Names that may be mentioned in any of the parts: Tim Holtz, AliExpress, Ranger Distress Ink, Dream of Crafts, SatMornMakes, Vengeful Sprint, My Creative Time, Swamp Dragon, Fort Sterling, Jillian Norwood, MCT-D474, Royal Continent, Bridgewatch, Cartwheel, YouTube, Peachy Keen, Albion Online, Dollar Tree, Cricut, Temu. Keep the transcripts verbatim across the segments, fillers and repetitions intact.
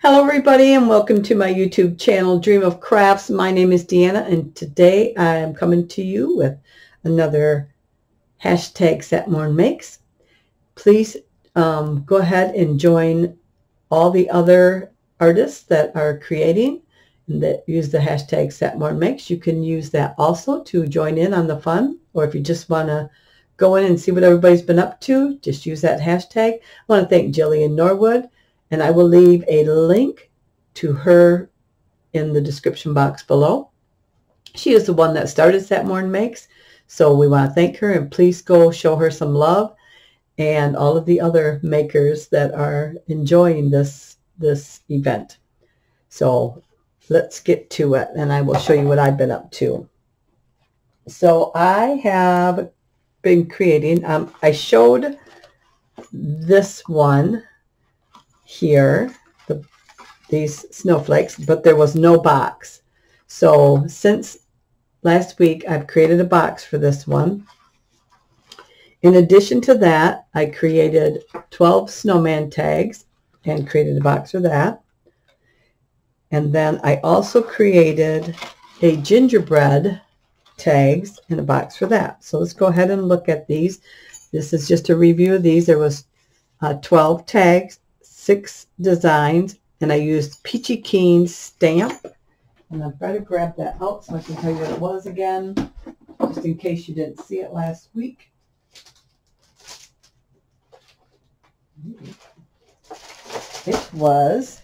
Hello everybody and welcome to my YouTube channel, Dream of Crafts. My name is Deanna and today I am coming to you with another hashtag SatMornMakes. Please um, go ahead and join all the other artists that are creating and that use the hashtag SatMornMakes. You can use that also to join in on the fun, or if you just want to go in and see what everybody's been up to, just use that hashtag. I want to thank Jillian Norwood. And I will leave a link to her in the description box below. She is the one that started SatMornMakes, so we want to thank her and please go show her some love, and all of the other makers that are enjoying this this event. So let's get to it, and I will show you what I've been up to. So I have been creating. Um, I showed this one here, the, these snowflakes, but there was no box. So since last week, I've created a box for this one. In addition to that, I created twelve snowman tags and created a box for that. And then I also created a gingerbread tags and a box for that. So let's go ahead and look at these. This is just a review of these. There was uh, twelve tags, six designs, and I used Peachy Keen stamp. And I've got to grab that out so I can tell you what it was again, just in case you didn't see it last week. It was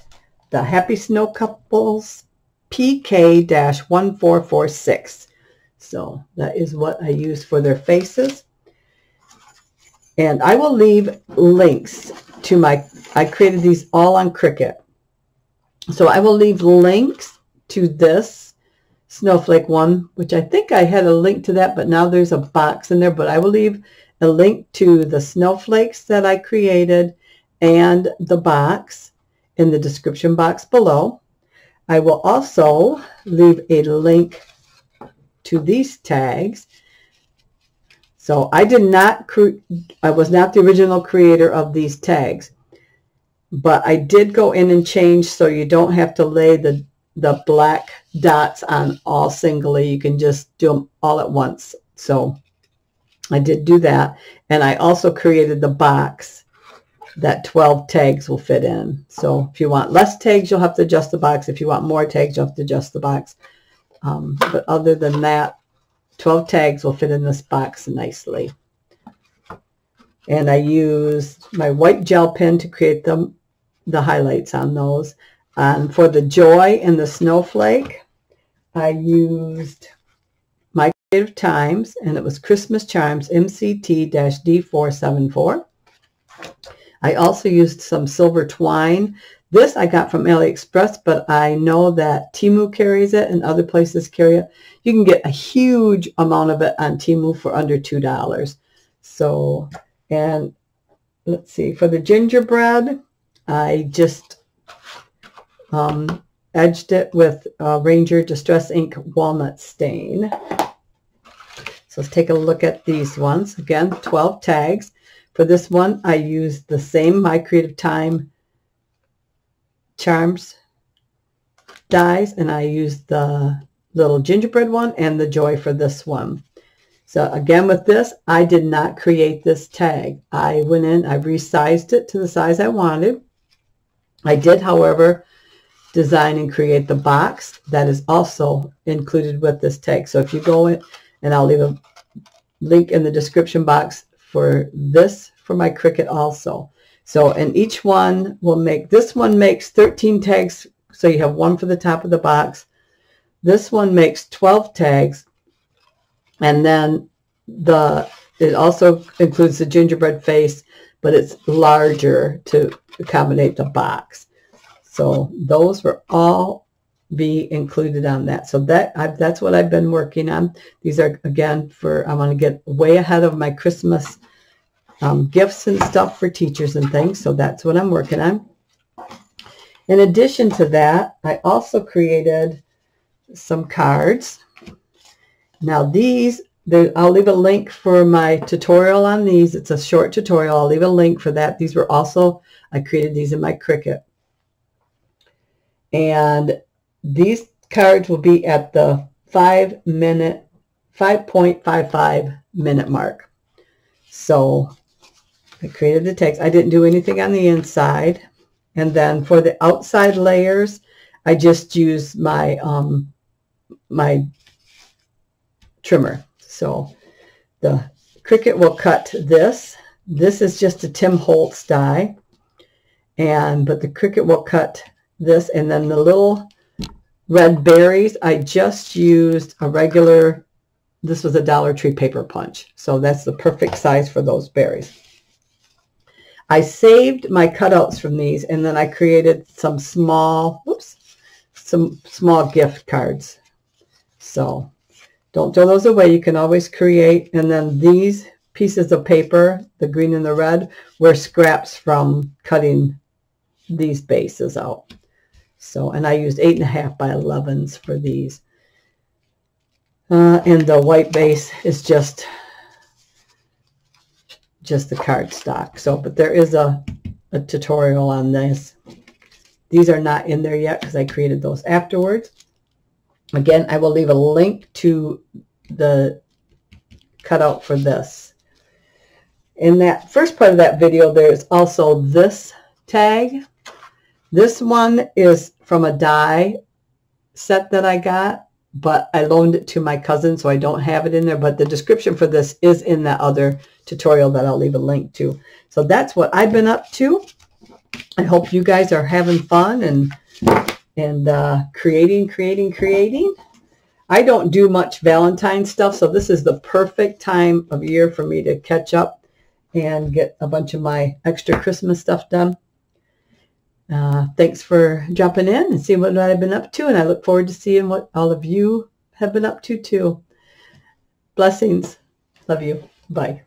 the Happy Snow Couples P K fourteen forty-six. So that is what I used for their faces. And I will leave links to my, I created these all on Cricut. So I will leave links to this snowflake one, which I think I had a link to that, but now there's a box in there. But I will leave a link to the snowflakes that I created and the box in the description box below. I will also leave a link to these tags. So I did not, I was not the original creator of these tags, but I did go in and change so you don't have to lay the, the black dots on all singly. You can just do them all at once. So I did do that. And I also created the box that twelve tags will fit in. So if you want less tags, you'll have to adjust the box. If you want more tags, you'll have to adjust the box. Um, but other than that, twelve tags will fit in this box nicely. And I used my white gel pen to create the, the highlights on those. Um, for the joy and the snowflake, I used My Creative Times, and it was Christmas Charms M C T D four seven four. I also used some silver twine. This I got from AliExpress, but I know that Temu carries it and other places carry it. You can get a huge amount of it on Temu for under two dollars. So, and let's see, for the gingerbread, I just um, edged it with uh, Ranger Distress Ink Walnut Stain. So let's take a look at these ones. Again, twelve tags. For this one, I used the same My Creative Time Charms dies, and I used the little gingerbread one and the joy for this one. So again, with this, I did not create this tag. I went in, I resized it to the size I wanted. I did, however, design and create the box that is also included with this tag. So if you go in, and I'll leave a link in the description box for this, for my Cricut also. So, and each one will make, this one makes thirteen tags, so you have one for the top of the box. This one makes twelve tags, and then the, it also includes the gingerbread face, but it's larger to accommodate the box. So those will all be included on that. So that I've, that's what I've been working on. These are, again, for, I want to get way ahead of my Christmas Um, gifts and stuff for teachers and things, so that's what I'm working on. In addition to that, I also created some cards. Now these, I'll leave a link for my tutorial on these. It's a short tutorial. I'll leave a link for that. These were also, I created these in my Cricut. and these cards will be at the five minute, five point five five minute mark. So I created the text. I didn't do anything on the inside. And then for the outside layers, I just used my, um, my trimmer. So the Cricut will cut this. This is just a Tim Holtz die. And, but the Cricut will cut this. And then the little red berries, I just used a regular, this was a Dollar Tree paper punch. So that's the perfect size for those berries. I saved my cutouts from these, and then I created some small, whoops, some small gift cards. So don't throw those away. You can always create. And then these pieces of paper, the green and the red, were scraps from cutting these bases out. So, and I used eight and a half by elevens for these. Uh, and the white base is just just the cardstock. So, but there is a, a tutorial on this. These are not in there yet because I created those afterwards. Again, I will leave a link to the cutout for this. In that first part of that video, there's also this tag. This one is from a die set that I got, but I loaned it to my cousin, so I don't have it in there, but the description for this is in that other tutorial that I'll leave a link to. So that's what I've been up to. I hope you guys are having fun and and uh, creating, creating, creating. I don't do much Valentine stuff, so this is the perfect time of year for me to catch up and get a bunch of my extra Christmas stuff done. Uh, thanks for jumping in and seeing what I've been up to, and I look forward to seeing what all of you have been up to too. Blessings. Love you. Bye.